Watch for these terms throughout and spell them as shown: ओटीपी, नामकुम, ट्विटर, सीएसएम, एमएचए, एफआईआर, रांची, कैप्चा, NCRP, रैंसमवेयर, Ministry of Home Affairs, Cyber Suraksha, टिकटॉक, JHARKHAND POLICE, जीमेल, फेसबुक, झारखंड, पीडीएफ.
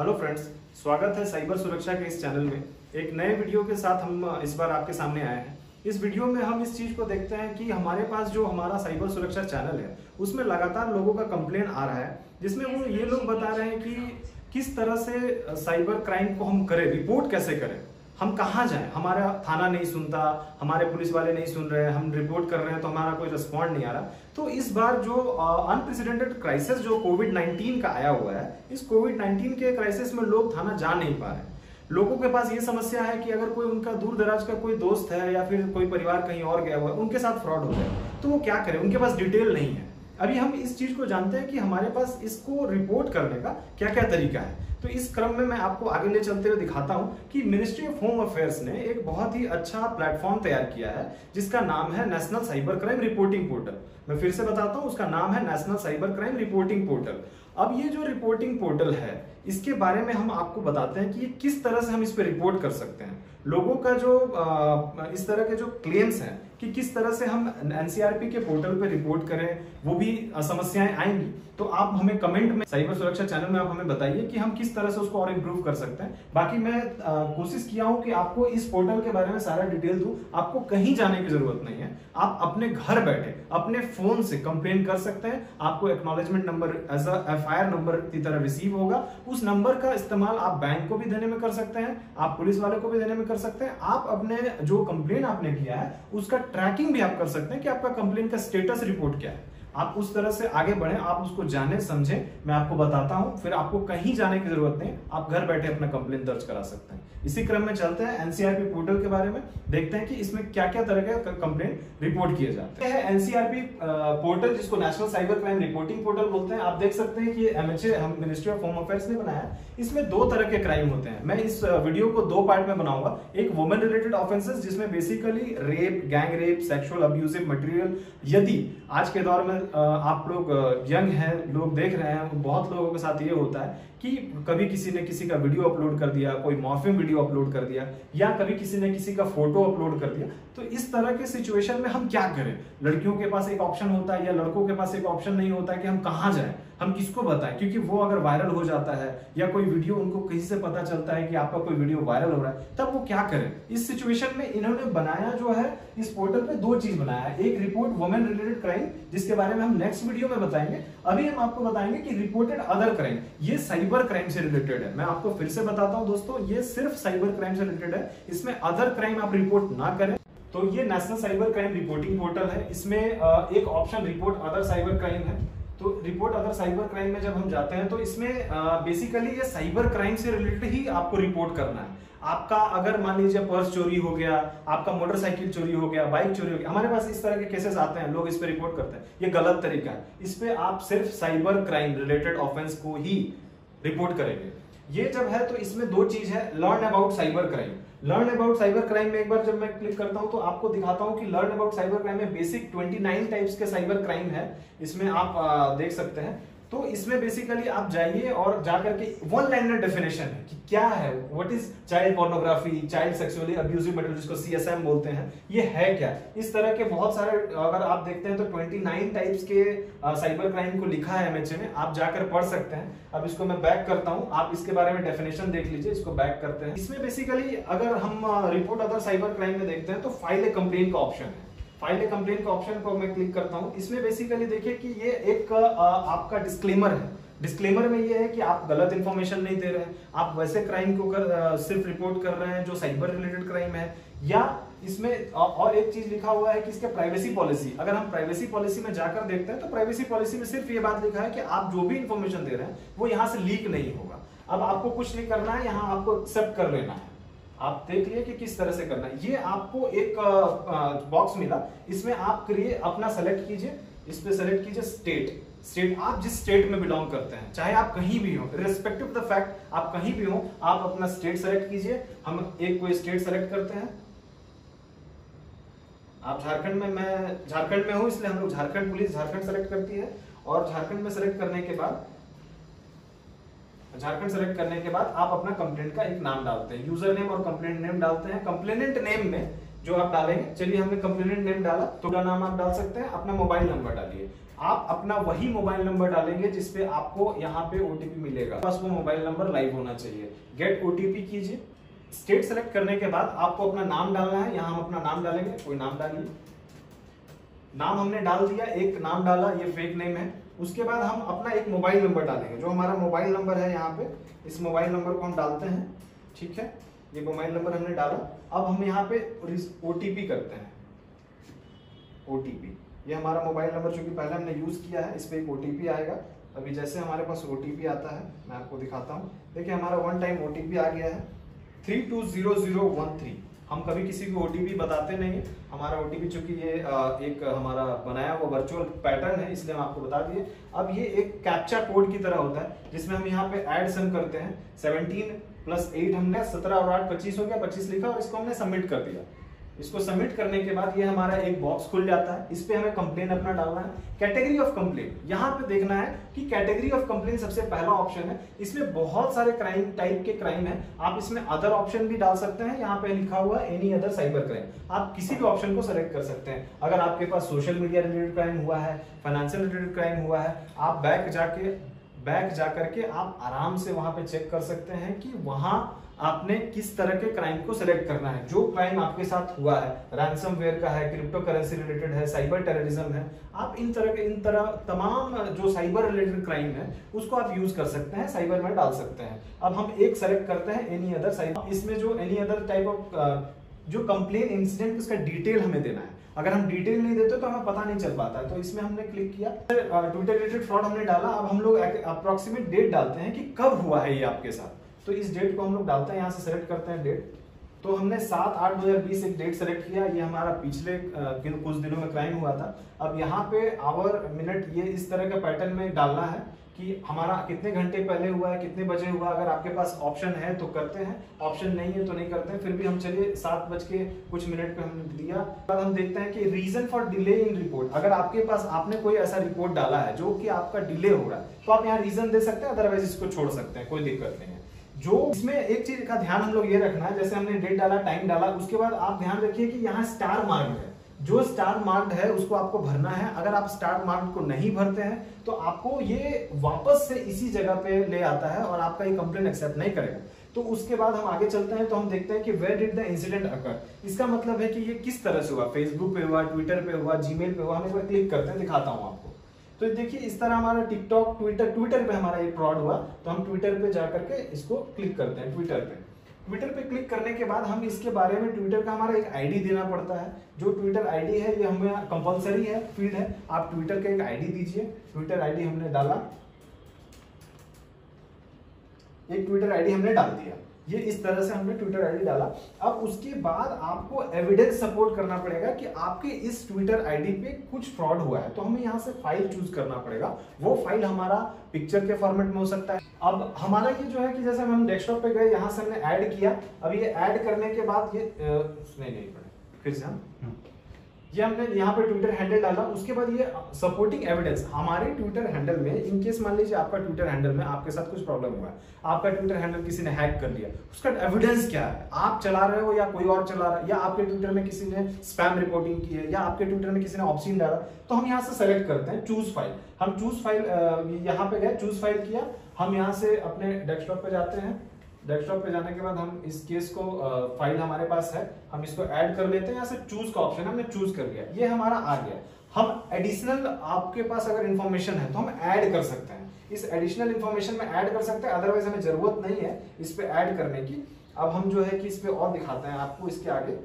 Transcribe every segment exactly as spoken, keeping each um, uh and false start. Hello friends, स्वागत है cyber सुरक्षा के इस चैनल में। एक नए वीडियो के साथ हम इस बार आपके सामने आए हैं। इस वीडियो में हम इस चीज़ को देखते हैं कि हमारे पास जो हमारा साइबर सुरक्षा चैनल है उसमें लगातार लोगों का कंप्लेन आ रहा है, जिसमें वो ये लोग बता रहे हैं कि किस तरह से साइबर क्राइम को हम करें, रिपोर्ट कैसे करें, हम कहाँ जाएं, हमारा थाना नहीं सुनता, हमारे पुलिस वाले नहीं सुन रहे, हम रिपोर्ट कर रहे हैं तो हमारा कोई रिस्पॉन्ड नहीं आ रहा। तो इस बार जो अनप्रेसिडेंटेड uh, क्राइसिस जो कोविड नाइन्टीन का आया हुआ है, इस कोविड नाइन्टीन के क्राइसिस में लोग थाना जा नहीं पा रहे हैं। लोगों के पास ये समस्या है कि अगर कोई उनका दूर दराज का कोई दोस्त है या फिर कोई परिवार कहीं और गया हुआ है, उनके साथ फ्रॉड हो गया तो वो क्या करें, उनके पास डिटेल नहीं है। अभी हम इस चीज़ को जानते हैं कि हमारे पास इसको रिपोर्ट करने का क्या क्या तरीका है। तो इस क्रम में मैं आपको आगे ले चलते हुए दिखाता हूं कि मिनिस्ट्री ऑफ होम अफेयर्स ने एक बहुत ही अच्छा प्लेटफॉर्म तैयार किया है जिसका नाम है national cyber crime reporting portal. मैं फिर से बताता हूं, उसका नाम है national cyber crime reporting portal. अब ये जो रिपोर्टिंग पोर्टल है इसके बारे में हम आपको बताते हैं कि ये किस तरह से हम इस पर रिपोर्ट कर सकते हैं। लोगों का जो इस तरह के जो क्लेम्स हैं कि किस तरह से हम एनसीआरपी के पोर्टल पे रिपोर्ट करें, वो भी समस्याएं आएंगी। तो आप हमें कमेंट में साइबर सुरक्षा चैनल में आप हमें बताइए कि हम किस तरह से उसको और इम्प्रूव कर सकते हैं। बाकी मैं कोशिश किया हूँ कि आपको इस पोर्टल के बारे में सारा डिटेल दूँ। आपको कहीं जाने की जरूरत नहीं है, आप अपने घर बैठे अपने फोन से कंप्लेन कर सकते हैं। आपको acknowledgement number as a एफआईआर number की तरह रिसीव होगा। उस नंबर का इस्तेमाल आप बैंक को भी देने में कर सकते हैं, आप पुलिस वाले को भी देने में कर सकते हैं। आप अपने जो कंप्लेन आपने किया है उसका ट्रैकिंग भी आप कर सकते हैं कि आपका कंप्लेन का स्टेटस रिपोर्ट क्या है। आप उस तरह से आगे बढ़ें, आप उसको जाने समझें। मैं आपको बताता हूं, फिर आपको कहीं जाने की जरूरत नहीं, आप घर बैठे अपना कंप्लेन दर्ज करा सकते हैं। इसी क्रम में चलते हैं एनसीआरपी पोर्टल के बारे में, देखते हैं कि इसमें क्या क्या तरह के कंप्लेन रिपोर्ट किए जाते हैं। एनसीआरपी पोर्टल जिसको national cyber crime reporting portal बोलते हैं, आप देख सकते हैं कि एमएचए हम मिनिस्ट्री ऑफ होम अफेयर्स ने बनाया। इसमें दो तरह के क्राइम होते हैं। मैं इस वीडियो को दो पार्ट में बनाऊंगा। एक वुमेन रिलेटेड ऑफेंसेस जिसमें basically rape, gang rape, sexual abusive material. यदि आज के दौर में आप लोग यंग हैं, लोग देख रहे हैं, बहुत लोगों के साथ ये होता है कि कभी किसी ने किसी का वीडियो अपलोड कर दिया, कोई मॉर्फिंग वीडियो अपलोड कर दिया या कभी किसी ने किसी का फोटो अपलोड कर दिया। तो इस तरह के सिचुएशन में हम क्या करें? लड़कियों के पास एक ऑप्शन होता है या लड़कों के पास एक ऑप्शन नहीं होता है कि हम कहाँ जाएं, हम किसको बताएं, क्योंकि वो अगर वायरल हो जाता है या कोई वीडियो उनको कहीं से पता चलता है कि आपका कोई वीडियो वायरल हो रहा है, तब वो क्या करें? इस सिचुएशन में इन्होंने बनाया जो है इस पोर्टल पे दो चीज बनाया है। एक रिपोर्ट वुमेन रिलेटेड क्राइम जिसके बारे में हम नेक्स्ट वीडियो में बताएंगे। अभी हम आपको बताएंगे कि रिपोर्टेड अदर क्राइम, ये साइबर क्राइम से रिलेटेड है। मैं आपको फिर से बताता हूँ दोस्तों, ये सिर्फ साइबर क्राइम से रिलेटेड है, इसमें अदर क्राइम आप रिपोर्ट ना करें। तो ये national cyber crime reporting portal है। इसमें एक option report other cyber crime है। तो रिपोर्ट अदर साइबर क्राइम में जब हम जाते हैं तो इसमें बेसिकली ये साइबर क्राइम से रिलेटेड ही आपको रिपोर्ट करना है। आपका अगर मान लीजिए पर्स चोरी हो गया, आपका मोटरसाइकिल चोरी हो गया, बाइक चोरी हो गया, हमारे पास इस तरह के केसेस आते हैं, लोग इस पे रिपोर्ट करते हैं। ये गलत तरीका है। इस पे आप सिर्फ साइबर क्राइम रिलेटेड ऑफेंस को ही रिपोर्ट करेंगे। ये जब है तो इसमें दो चीज है, learn about cyber crime. Learn about cyber crime में एक बार जब मैं क्लिक करता हूं तो आपको दिखाता हूं कि लर्न अबाउट साइबर क्राइम में बेसिक उनतीस टाइप्स के साइबर क्राइम है। इसमें आप आ, देख सकते हैं। तो इसमें बेसिकली आप जाइए और जाकर के वन लाइनर डेफिनेशन है कि क्या है, what is child pornography, child sexually abusive material जिसको सीएसएम बोलते हैं, ये है क्या। इस तरह के बहुत सारे अगर आप देखते हैं तो उनतीस टाइप्स के साइबर क्राइम को लिखा है एमएचए में, आप जाकर पढ़ सकते हैं। अब इसको मैं बैक करता हूँ, आप इसके बारे में डेफिनेशन देख लीजिए, इसको बैक करते हैं। इसमें बेसिकली अगर हम रिपोर्ट अदर साइबर क्राइम में देखते हैं तो फाइल ए कंप्लेन का ऑप्शन है। फाइल ए कंप्लेन का ऑप्शन को मैं क्लिक करता हूँ। इसमें बेसिकली देखिए कि ये एक आपका डिस्क्लेमर है। डिस्क्लेमर में ये है कि आप गलत इन्फॉर्मेशन नहीं दे रहे हैं, आप वैसे क्राइम को कर, सिर्फ रिपोर्ट कर रहे हैं जो साइबर रिलेटेड क्राइम है। या इसमें और एक चीज लिखा हुआ है कि इसके प्राइवेसी पॉलिसी, अगर हम प्राइवेसी पॉलिसी में जाकर देखते हैं तो प्राइवेसी पॉलिसी में सिर्फ ये बात लिखा है कि आप जो भी इन्फॉर्मेशन दे रहे हैं वो यहाँ से लीक नहीं होगा। अब आपको कुछ नहीं करना है, यहाँ आपको एक्सेप्ट कर लेना है। आप देख लिए कि किस तरह से करना है। ये आपको एक बॉक्स मिला, इसमें आप करिए अपना सेलेक्ट कीजिए, इस पे सेलेक्ट कीजिए स्टेट। स्टेट आप जिस स्टेट में बिलोंग करते हैं, चाहे आप कहीं भी हो, रिस्पेक्टिव द फैक्ट आप कहीं भी हो, आप अपना स्टेट सेलेक्ट कीजिए। हम एक कोई स्टेट सेलेक्ट करते हैं। आप झारखंड में, मैं झारखंड में हूँ इसलिए हम लोग झारखंड पुलिस झारखंड सेलेक्ट करती है। और झारखंड में सेलेक्ट करने के बाद झारखंड सेलेक्ट करने के बाद आप अपना कंप्लेंट का एक नाम डालते हैं, यूजर नेम और कंप्लेंट नेम डालते हैं। कंप्लेनेंट नेम में जो आप डालेंगे। चलिए हमने कंप्लेनेंट नेम डाला तो पूरा नाम आप डाल सकते हैं, अपना मोबाइल नंबर डालिए। आप अपना वही मोबाइल नंबर डालेंगे जिसपे आपको यहाँ पे ओटीपी मिलेगा, बस वो मोबाइल नंबर लाइव होना चाहिए। गेट ओटीपी कीजिए। स्टेट सेलेक्ट करने के बाद आपको अपना नाम डालना है, यहाँ हम अपना नाम डालेंगे, कोई नाम डालिए। नाम हमने डाल दिया, एक नाम डाला, ये फेक नेम है। उसके बाद हम अपना एक मोबाइल नंबर डालेंगे, जो हमारा मोबाइल नंबर है यहाँ पे, इस मोबाइल नंबर को हम डालते हैं। ठीक है, ये मोबाइल नंबर हमने डाला। अब हम यहाँ पे ओटीपी करते हैं। ओटीपी, ये हमारा मोबाइल नंबर जो कि पहले हमने यूज किया है, इस पर एक ओटीपी आएगा। अभी जैसे हमारे पास ओटीपी आता है, मैं आपको दिखाता हूँ। देखिए हमारा वन टाइम ओटीपी आ गया है three two zero zero one three. हम कभी किसी को ओटीपी बताते नहीं, हमारा ओटीपी चूंकि ये एक हमारा बनाया हुआ वर्चुअल पैटर्न है, इसलिए हम आपको बता दिए। अब ये एक कैप्चा कोड की तरह होता है, जिसमें हम यहाँ पे ऐड सम करते हैं। सेवनटीन प्लस एट हमने सत्रह और आठ पच्चीस हो गया, पच्चीस लिखा और इसको हमने सबमिट कर दिया। इसको सबमिट करने के बाद ये हमारा एक बॉक्स खुल जाता है, इस पे हमें कंप्लेन अपना डालना है। कैटेगरी ऑफ कंप्लेन, यहाँ पे देखना है कि कैटेगरी ऑफ कंप्लेन सबसे पहला ऑप्शन है। इसमें बहुत सारे क्राइम टाइप के क्राइम हैं, आप इसमें अदर ऑप्शन भी डाल सकते हैं। यहाँ पे लिखा हुआ एनी अदर साइबर क्राइम, आप किसी भी ऑप्शन को सेलेक्ट कर सकते हैं। अगर आपके पास सोशल मीडिया रिलेटेड क्राइम हुआ है, फाइनेंशियल रिलेटेड क्राइम हुआ है, आप बैक जाके बैक जा करके आप आराम से वहाँ पे चेक कर सकते हैं कि वहाँ आपने किस तरह के क्राइम को सिलेक्ट करना है। जो क्राइम आपके साथ हुआ है, रैंसमवेयर का है, क्रिप्टो करेंसी रिलेटेड है, साइबर टेररिज्म है, आप इन तरह के इन तरह तमाम जो साइबर रिलेटेड क्राइम है उसको आप यूज कर सकते हैं, साइबर में डाल सकते हैं। अब हम एक सेलेक्ट करते हैं एनी अदर साइबर। इसमें जो एनी अदर टाइप ऑफ जो कंप्लेन इंसिडेंट उसका डिटेल हमें देना है। अगर हम डिटेल नहीं देते तो हमें पता नहीं चल पाता है, तो इसमें हमने क्लिक किया। ट्विटर रिलेटेड फ्रॉड हमने डाला। अब हम लोग अप्रॉक्सीमेट डेट डालते हैं कि कब हुआ है ये आपके साथ, तो इस डेट को हम लोग डालते हैं। यहाँ से सेलेक्ट करते हैं डेट, तो हमने सात आठ दो हजार बीस एक डेट सेलेक्ट किया। ये हमारा पिछले कुछ दिनों में क्राइम हुआ था। अब यहाँ पे आवर मिनट ये इस तरह के पैटर्न में डालना है कि हमारा कितने घंटे पहले हुआ है, कितने बजे हुआ। अगर आपके पास ऑप्शन है तो करते हैं, ऑप्शन नहीं है तो नहीं करते हैं। फिर भी हम चलिए सात बज के कुछ मिनट पे हमने दिया। बाद हम देखते हैं कि reason for delay in report, अगर आपके पास आपने कोई ऐसा रिपोर्ट डाला है जो कि आपका डिले हो रहा है तो आप यहाँ रीजन दे सकते हैं, अदरवाइज इसको छोड़ सकते हैं, कोई दिक्कत नहीं है। जो इसमें एक चीज का ध्यान हम लोग ये रखना है, जैसे हमने डेट डाला, टाइम डाला, उसके बाद आप ध्यान रखिए कि यहाँ स्टार मार्क है। जो स्टार मार्क्ड है उसको आपको भरना है। अगर आप स्टार मार्क्ड को नहीं भरते हैं तो आपको ये वापस से इसी जगह पे ले आता है और आपका ये कंप्लेन एक्सेप्ट नहीं करेगा। तो उसके बाद हम आगे चलते हैं, तो हम देखते हैं कि where did the incident occur. इसका मतलब है कि ये किस तरह से हुआ, फेसबुक पे हुआ, ट्विटर पे हुआ, जीमेल पे हुआ। हम इस पर क्लिक करते हैं, दिखाता हूँ आपको। तो देखिए इस तरह हमारा टिकटॉक, ट्विटर ट्विटर पे हमारा ये फ्रॉड हुआ, तो हम ट्विटर पे जाकर के इसको क्लिक करते हैं। ट्विटर पे ट्विटर पे क्लिक करने के बाद हम इसके बारे में ट्विटर का हमारा एक आईडी देना पड़ता है। जो ट्विटर आईडी है ये हमें कंपलसरी है, फील्ड है। आप ट्विटर का एक आईडी दीजिए। ट्विटर आईडी हमने डाला, एक ट्विटर आईडी हमने डाल दिया। ये इस तरह से हमने ट्विटर आईडी डाला। अब उसके बाद आपको एविडेंस सपोर्ट करना पड़ेगा कि आपके इस ट्विटर आईडी पे कुछ फ्रॉड हुआ है, तो हमें यहाँ से फाइल चूज करना पड़ेगा। वो फाइल हमारा पिक्चर के फॉर्मेट में हो सकता है। अब हमारा ये जो है कि जैसे हम डेस्कटॉप पे गए, यहाँ से हमने ऐड किया। अब ये ऐड करने के बाद ये आ, नहीं नहीं पड़े फिर से हम ये हमने यहाँ पे ट्विटर हैंडल डाला। उसके बाद ये सपोर्टिंग एविडेंस हमारे ट्विटर हैंडल में, इनकेस मान लीजिए आपका ट्विटर हैंडल में आपके साथ कुछ प्रॉब्लम हुआ है, आपका ट्विटर हैंडल किसी ने हैक कर लिया, उसका एविडेंस क्या है, आप चला रहे हो या कोई और चला रहा है, या आपके ट्विटर में किसी ने स्पैम रिपोर्टिंग की है, या आपके ट्विटर में किसी ने ऑप्शन डाला। तो हम यहाँ से सेलेक्ट करते हैं चूज फाइल। हम चूज फाइल यहाँ पे गए, चूज फाइल किया। हम यहाँ से अपने डेस्कटॉप पे जाते हैं। डेस्कटॉप पे जाने के बाद हम इस केस को फाइल हमारे पास है, हम इसको ऐड कर लेते हैं। यहाँ से चूज का ऑप्शन हमने चूज कर लिया, ये हमारा आ गया। हम एडिशनल आपके पास अगर इन्फॉर्मेशन है तो हम ऐड कर सकते हैं, इस एडिशनल इन्फॉर्मेशन में ऐड कर सकते हैं, अदरवाइज हमें जरूरत नहीं है इस पे ऐड करने की। अब हम जो है कि इस पे और दिखाते हैं आपको इसके आगे।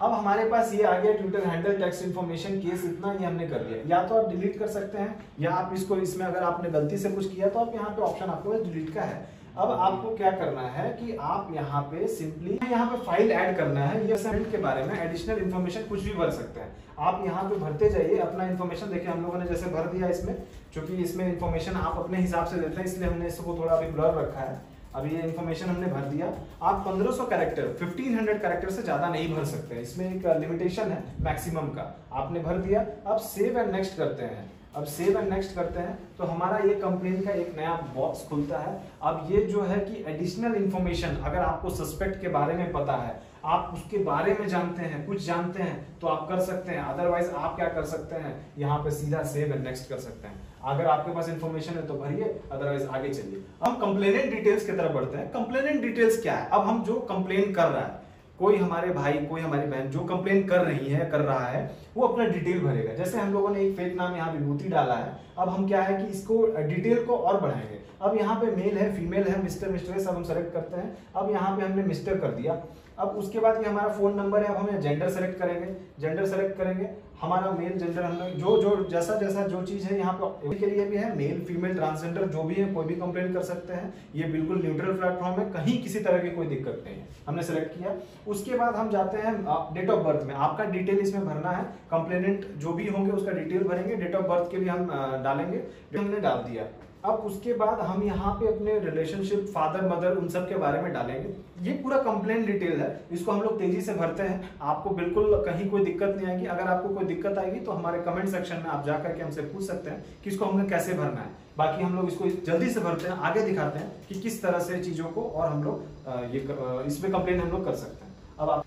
अब हमारे पास ये आ गया ट्विटर handle text information case, इतना ये हमने कर लिया। या तो आप डिलीट कर सकते हैं, या आप इसको इसमें अगर आपने गलती से कुछ किया तो आप यहाँ पे ऑप्शन आपको डिलीट का है। अब आपको क्या करना है कि आप यहाँ पे सिंपली यहाँ पे फाइल ऐड करना है। ये सेंट के बारे में एडिशनल इन्फॉर्मेशन कुछ भी भर सकते हैं, आप यहाँ पे भरते जाइए अपना इन्फॉर्मेशन। देखिए हम लोगों ने जैसे भर दिया इसमें, क्योंकि इसमें इन्फॉर्मेशन आप अपने हिसाब से देते हैं, इसलिए हमने इसको थोड़ा अभी ब्लर रखा है। अभी ये इन्फॉर्मेशन हमने भर दिया। आप पंद्रह सौ कैरेक्टर, फिफ्टीन हंड्रेड कैरेक्टर से ज़्यादा नहीं भर सकते, इसमें एक लिमिटेशन है मैक्सिमम का। आपने भर दिया, अब सेव एंड नेक्स्ट करते हैं। अब सेव एंड नेक्स्ट करते हैं तो हमारा ये कंप्लेन का एक नया बॉक्स खुलता है। अब ये जो है कि एडिशनल इन्फॉर्मेशन, अगर आपको सस्पेक्ट के बारे में पता है, आप उसके बारे में जानते हैं, कुछ जानते हैं तो आप कर सकते हैं, अदरवाइज आप क्या कर सकते हैं, यहाँ पे सीधा सेव एंड नेक्स्ट कर सकते हैं। अगर आपके पास इन्फॉर्मेशन है तो भरिए, अदरवाइज आगे चलिए। अब कंप्लेनेंट डिटेल्स की तरफ बढ़ते हैं। कंप्लेनेंट डिटेल्स क्या है? अब हम जो कंप्लेन कर रहा है, कोई हमारे भाई, कोई हमारी बहन जो कंप्लेन कर रही है, कर रहा है, वो अपना डिटेल भरेगा। जैसे हम लोगों ने एक फेक नाम यहाँ विभूति डाला है, अब हम क्या है कि इसको डिटेल को और बढ़ाएंगे। अब यहाँ पे मेल है, फीमेल है, मिस्टर मिस्ट्रेस, अब हम सेलेक्ट करते हैं। अब यहाँ पे हमने मिस्टर कर दिया। अब उसके बाद ये हमारा फोन नंबर है, अब हम जेंडर सेलेक्ट करेंगे, जेंडर सेलेक्ट करेंगे, हमारा मेल जेंडर, हम जो जो जैसा जैसा जो चीज़ है यहाँ पे के लिए भी है, मेल फीमेल ट्रांसजेंडर जो भी है कोई भी कंप्लेंट कर सकते हैं। ये बिल्कुल न्यूट्रल प्लेटफॉर्म है, कहीं किसी तरह की कोई दिक्कत नहीं है। हमने सेलेक्ट किया, उसके बाद हम जाते हैं डेट ऑफ बर्थ में। आपका डिटेल इसमें भरना है, कंप्लेनेंट जो भी होंगे उसका डिटेल भरेंगे, डेट ऑफ बर्थ के भी हम डालेंगे, हमने डाल दिया। अब उसके बाद हम यहाँ पे अपने रिलेशनशिप, फादर मदर, उन सब के बारे में डालेंगे। ये पूरा कंप्लेंट डिटेल है, इसको हम लोग तेजी से भरते हैं, आपको बिल्कुल कहीं कोई दिक्कत नहीं आएगी। अगर आपको कोई दिक्कत आएगी तो हमारे कमेंट सेक्शन में आप जाकर के हमसे पूछ सकते हैं कि इसको हमने कैसे भरना है। बाकी हम लोग इसको जल्दी से भरते हैं, आगे दिखाते हैं कि किस तरह से चीज़ों को और हम लोग ये इसमें कंप्लेंट हम लोग कर सकते हैं। अब आप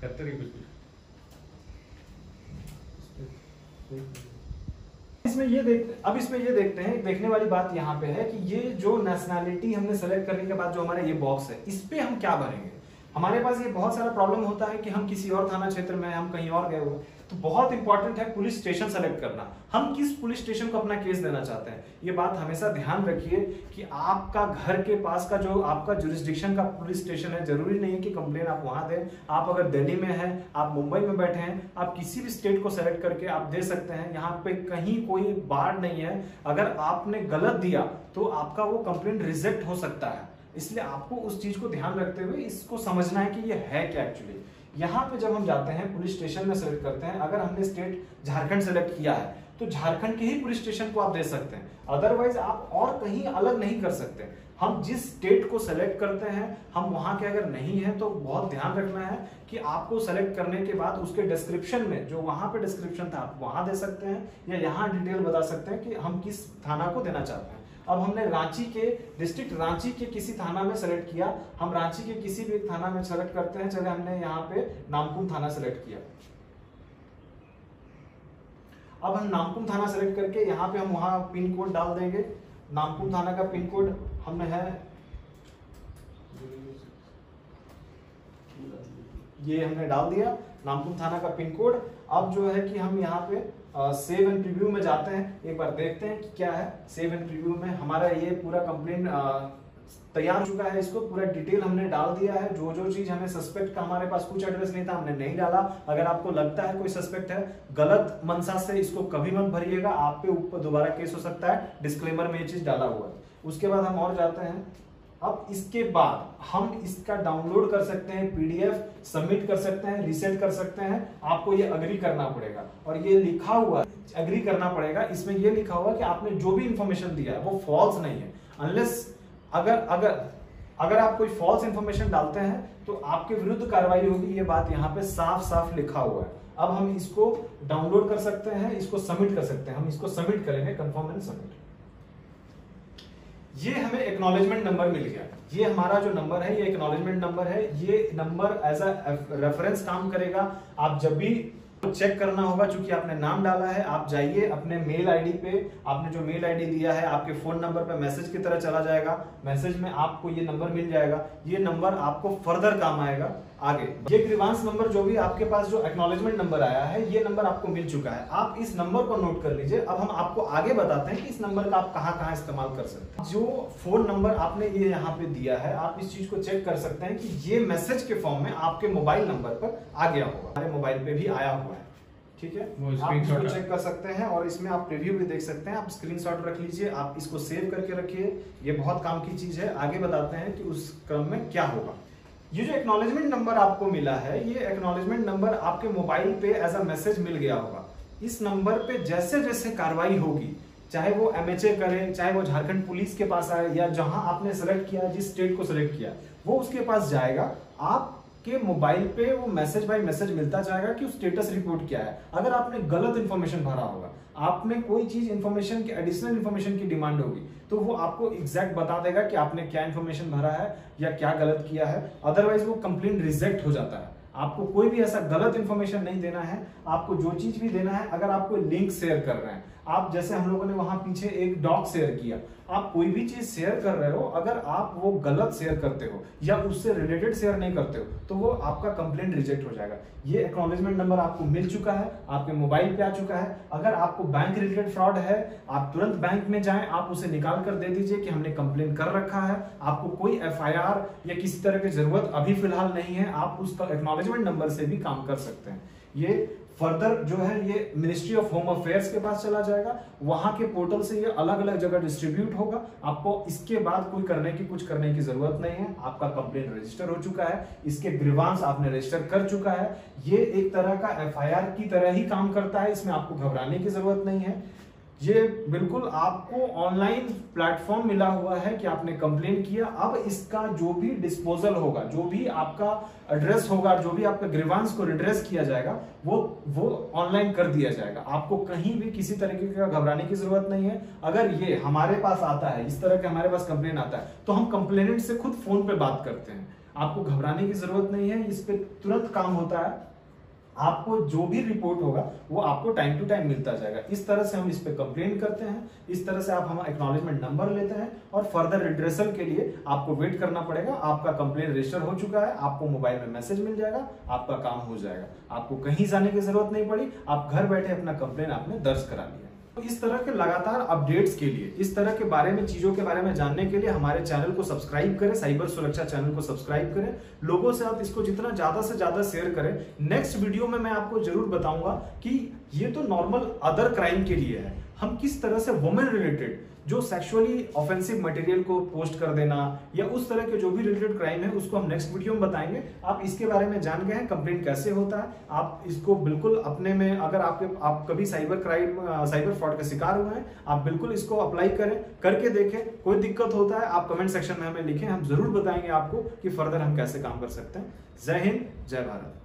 करते रहिए बिल्कुल। इसमें ये देख अब इसमें ये देखते हैं, देखने वाली बात यहाँ पे है कि ये जो नेशनैलिटी हमने सेलेक्ट करने के बाद जो हमारा ये बॉक्स है, इस पे हम क्या भरेंगे। हमारे पास ये बहुत सारा प्रॉब्लम होता है कि हम किसी और थाना क्षेत्र में, हम कहीं और गए हुए, तो बहुत इंपॉर्टेंट है पुलिस स्टेशन सेलेक्ट करना। हम किस पुलिस स्टेशन को अपना केस देना चाहते हैं, ये बात हमेशा ध्यान रखिए कि आपका घर के पास का जो आपका जुरिस्डिक्शन का पुलिस स्टेशन है, जरूरी नहीं है कि कंप्लेन आप वहाँ दें। आप अगर दिल्ली में हैं, आप मुंबई में बैठे हैं, आप किसी भी स्टेट को सेलेक्ट करके आप दे सकते हैं। यहाँ पे कहीं कोई बार नहीं है, अगर आपने गलत दिया तो आपका वो कंप्लेन रिजेक्ट हो सकता है, इसलिए आपको उस चीज को ध्यान रखते हुए इसको समझना है कि ये है क्या एक्चुअली। यहाँ पे जब हम जाते हैं पुलिस स्टेशन में सेलेक्ट करते हैं, अगर हमने स्टेट झारखंड सेलेक्ट किया है तो झारखंड के ही पुलिस स्टेशन को आप दे सकते हैं, अदरवाइज आप और कहीं अलग नहीं कर सकते। हम जिस स्टेट को सेलेक्ट करते हैं, हम वहाँ के अगर नहीं हैं तो बहुत ध्यान रखना है कि आपको सेलेक्ट करने के बाद उसके डिस्क्रिप्शन में जो वहाँ पे डिस्क्रिप्शन था आप वहाँ दे सकते हैं, या यहाँ डिटेल बता सकते हैं कि हम किस थाना को देना चाहते हैं। अब हमने रांची के डिस्ट्रिक्ट, रांची के किसी थाना में सेलेक्ट किया, हम रांची के किसी भी थाना में सेलेक्ट करते हैं। चले हमने यहाँ पे नामकुम थाना सेलेक्ट किया। अब हम नामकुम थाना सेलेक्ट करके यहाँ पे हम वहाँ पिन कोड डाल देंगे। नामकुम थाना का पिन कोड हमने है, ये हमने डाल दिया नामकुम थाना का पिन कोड। अब जो है कि हम यहाँ पे सेव एंड प्रीव्यू में जाते हैं, एक बार देखते हैं कि क्या है। सेव एंड प्रीव्यू में हमारा ये पूरा कंप्लेंट तैयार हो चुका है, इसको पूरा डिटेल हमने डाल दिया है। जो जो चीज हमें सस्पेक्ट का, हमारे पास कुछ एड्रेस नहीं था, हमने नहीं डाला। अगर आपको लगता है कोई सस्पेक्ट है, गलत मनसा से इसको कभी मत भरिएगा, आप पे ऊपर दोबारा केस हो सकता है, डिस्क्लेमर में ये चीज डाला हुआ है। उसके बाद हम और जाते हैं। अब इसके बाद हम इसका डाउनलोड कर सकते हैं, पीडीएफ सबमिट कर सकते हैं, रीसेट कर सकते हैं। आपको ये अग्री करना पड़ेगा, और ये लिखा हुआ अग्री करना पड़ेगा। इसमें ये लिखा हुआ कि आपने जो भी इंफॉर्मेशन दिया है वो फॉल्स नहीं है, अनलेस अगर अगर अगर आप कोई फॉल्स इंफॉर्मेशन डालते हैं तो आपके विरुद्ध कार्रवाई होगी, ये बात यहाँ पे साफ साफ लिखा हुआ है। अब हम इसको डाउनलोड कर सकते हैं, इसको सबमिट कर सकते हैं, हम इसको सबमिट करेंगे, कंफर्म एंड सबमिट। ये हमें एक्नॉलेजमेंट नंबर मिल गया। ये हमारा जो नंबर है ये एक्नॉलेजमेंट नंबर है। ये नंबर एज अ रेफरेंस काम करेगा। आप जब भी चेक करना होगा, चूंकि आपने नाम डाला है, आप जाइए अपने मेल आईडी पे, आपने जो मेल आईडी दिया है आपके फोन नंबर पे मैसेज की तरह चला जाएगा। मैसेज में आपको ये नंबर मिल जाएगा, ये नंबर आपको फर्दर काम आएगा आगे। ये ग्रीवांस नंबर जो भी आपके पास जो एक्नॉलेजमेंट नंबर आया है, ये नंबर आपको मिल चुका है, आप इस नंबर को नोट कर लीजिए। अब हम आपको आगे बताते हैं कि इस नंबर का आप कहाँ कहाँ इस्तेमाल कर सकते हैं। जो फोन नंबर आपने ये यहाँ पे दिया है, आप इस चीज को चेक कर सकते हैं कि ये मैसेज के फॉर्म में आपके मोबाइल नंबर पर आ गया होगा, हमारे मोबाइल पे भी आया हुआ है, ठीक है। आप इसको चेक कर सकते हैं, और इसमें आप प्रीव्यू भी देख सकते हैं। आप स्क्रीनशॉट रख लीजिए, आप इसको सेव करके रखिए, ये बहुत काम की चीज है। आगे बताते हैं कि उस क्रम में क्या होगा। ये जो एक्नॉलेजमेंट नंबर आपको मिला है, ये एक्नॉलेजमेंट नंबर आपके मोबाइल पे एज अ मैसेज मिल गया होगा। इस नंबर पे जैसे जैसे कार्रवाई होगी, चाहे वो एमएचए करें, चाहे वो झारखंड पुलिस के पास आए, या जहां आपने सेलेक्ट किया, जिस स्टेट को सेलेक्ट किया वो उसके पास जाएगा। आप कि मोबाइल पे वो मैसेज बाय मैसेज मिलता जाएगा कि स्टेटस रिपोर्ट क्या है। अगर आपने गलत इन्फॉर्मेशन भरा होगा, आपने कोई चीज इन्फॉर्मेशन की एडिशनल इन्फॉर्मेशन की डिमांड होगी तो वो आपको एग्जैक्ट बता देगा कि आपने क्या इन्फॉर्मेशन भरा है या क्या गलत किया है। अदरवाइज वो कंप्लेंट रिजेक्ट हो जाता है। आपको कोई भी ऐसा गलत इन्फॉर्मेशन नहीं देना है, आपको जो चीज भी देना है, अगर आप कोई लिंक शेयर कर रहे हैं, आप जैसे हम लोगों ने वहां पीछे एक डॉक शेयर किया, आप कोई भी चीज शेयर कर रहे हो, अगर आप वो गलत शेयर करते हो या उससे रिलेटेड शेयर नहीं करते हो तो वो आपका कंप्लेंट रिजेक्ट हो जाएगा। ये एक्नॉलेजमेंट नंबर आपको मिल चुका है, आपके मोबाइल पे आ चुका है। अगर आपको बैंक रिलेटेड फ्रॉड है, आप तुरंत बैंक में जाएं, आप उसे निकाल कर दे दीजिए कि हमने कंप्लेंट कर रखा है, आपको कोई एफ आई आर या किसी तरह की जरूरत अभी फिलहाल नहीं है, आप उस एक्नॉलेजमेंट नंबर से भी काम कर सकते हैं। ये फर्दर जो है ये मिनिस्ट्री ऑफ होम अफेयर्स के पास चला जाएगा, वहां के पोर्टल से ये अलग अलग जगह डिस्ट्रीब्यूट होगा। आपको इसके बाद कोई करने की कुछ करने की जरूरत नहीं है, आपका कंप्लेंट रजिस्टर हो चुका है, इसके ग्रीवांस आपने रजिस्टर कर चुका है। ये एक तरह का एफआईआर की तरह ही काम करता है, इसमें आपको घबराने की जरूरत नहीं है। ये बिल्कुल आपको ऑनलाइन प्लेटफॉर्म मिला हुआ है कि आपने कंप्लेन किया, अब इसका जो भी डिस्पोजल होगा, जो भी आपका एड्रेस होगा, जो भी आपका ग्रीवांस को रिड्रेस किया जाएगा वो वो ऑनलाइन कर दिया जाएगा। आपको कहीं भी किसी तरीके का घबराने की जरूरत नहीं है। अगर ये हमारे पास आता है, इस तरह के हमारे पास कंप्लेन आता है, तो हम कंप्लेनेंट से खुद फोन पे बात करते हैं, आपको घबराने की जरूरत नहीं है, इस पर तुरंत काम होता है। आपको जो भी रिपोर्ट होगा वो आपको टाइम टू टाइम मिलता जाएगा। इस तरह से हम इस पे कंप्लेंट करते हैं, इस तरह से आप हम एक्नॉलेजमेंट नंबर लेते हैं और फर्दर रिड्रेसल के लिए आपको वेट करना पड़ेगा। आपका कंप्लेंट रजिस्टर हो चुका है, आपको मोबाइल में मैसेज मिल जाएगा, आपका काम हो जाएगा, आपको कहीं जाने की जरूरत नहीं पड़ी, आप घर बैठे अपना कंप्लेंट आपने दर्ज करा लिया। तो इस तरह के लगातार अपडेट्स के लिए, इस तरह के बारे में चीजों के बारे में जानने के लिए हमारे चैनल को सब्सक्राइब करें, साइबर सुरक्षा चैनल को सब्सक्राइब करें। लोगों से आप इसको जितना ज्यादा से ज्यादा शेयर करें। नेक्स्ट वीडियो में मैं आपको जरूर बताऊंगा कि ये तो नॉर्मल अदर क्राइम के लिए है, हम किस तरह से वुमेन रिलेटेड जो सेक्सुअली ऑफेंसिव मटेरियल को पोस्ट कर देना या उस तरह के जो भी रिलेटेड क्राइम है उसको हम नेक्स्ट वीडियो में बताएंगे। आप इसके बारे में जान गए हैं कंप्लेंट कैसे होता है, आप इसको बिल्कुल अपने में, अगर आपके आप कभी साइबर क्राइम साइबर फ्रॉड का शिकार हुए हैं, आप बिल्कुल इसको अप्लाई करें, करके देखें। कोई दिक्कत होता है आप कमेंट सेक्शन में हमें लिखें, हम जरूर बताएंगे आपको कि फर्दर हम कैसे काम कर सकते हैं। जय हिंद, जय भारत।